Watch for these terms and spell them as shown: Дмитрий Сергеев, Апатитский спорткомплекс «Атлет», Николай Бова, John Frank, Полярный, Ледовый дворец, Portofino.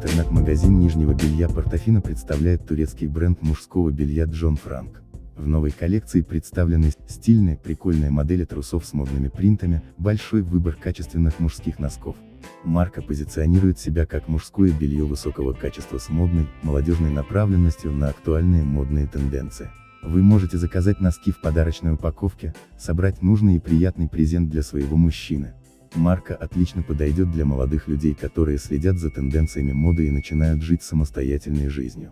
Интернет-магазин нижнего белья Portofino представляет турецкий бренд мужского белья John Frank. В новой коллекции представлены стильные, прикольные модели трусов с модными принтами, большой выбор качественных мужских носков. Марка позиционирует себя как мужское белье высокого качества с модной, молодежной направленностью на актуальные модные тенденции. Вы можете заказать носки в подарочной упаковке, собрать нужный и приятный презент для своего мужчины. Марка отлично подойдет для молодых людей, которые следят за тенденциями моды и начинают жить самостоятельной жизнью.